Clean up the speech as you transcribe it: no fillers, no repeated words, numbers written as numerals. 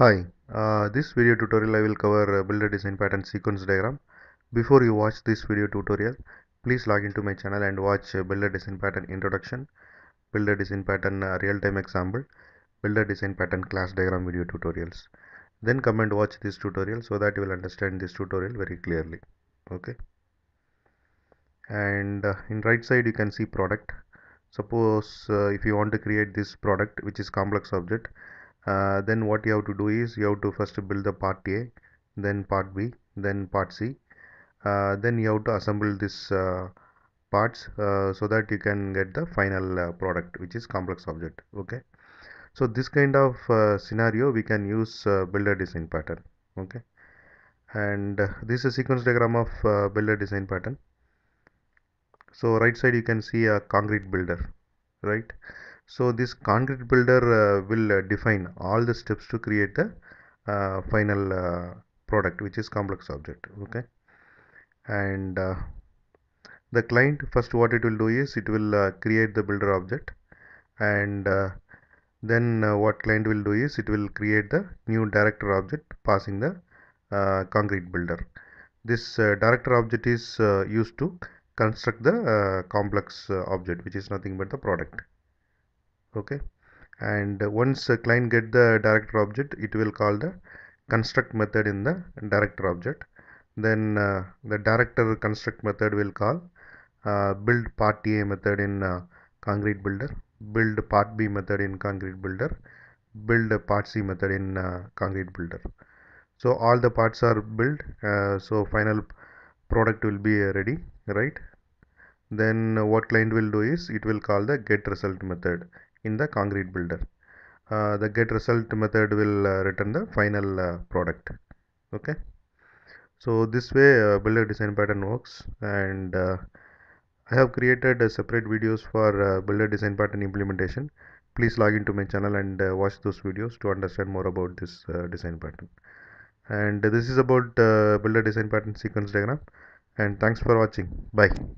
Hi, this video tutorial I will cover Builder Design Pattern sequence diagram. Before you watch this video tutorial, please log into my channel and watch Builder Design Pattern Introduction, Builder Design Pattern Real-Time Example, Builder Design Pattern Class Diagram video tutorials. Then come and watch this tutorial so that you will understand this tutorial very clearly. Okay. And in right side you can see product. Suppose if you want to create this product which is complex object, then what you have to do is you have to first build the part A, then part B, then part C. Then you have to assemble these parts so that you can get the final product, which is complex object. Okay. So this kind of scenario we can use builder design pattern. Okay. And this is a sequence diagram of builder design pattern. So right side you can see a concrete builder, right? So this concrete builder will define all the steps to create the final product, which is complex object. Okay. And the client, first what it will do is it will create the builder object, and then what client will do is it will create the new director object passing the concrete builder. This director object is used to construct the complex object, which is nothing but the product. Okay. And once client get the director object, it will call the construct method in the director object. Then the director construct method will call build part A method in concrete builder, build part B method in concrete builder, build part C method in concrete builder. So all the parts are built, so final product will be ready, right? Then what client will do is it will call the get result method in the concrete builder. The get result method will return the final product. Okay. So this way builder design pattern works, and I have created separate videos for builder design pattern implementation. Please log into my channel and watch those videos to understand more about this design pattern. And this is about builder design pattern sequence diagram, and thanks for watching. Bye.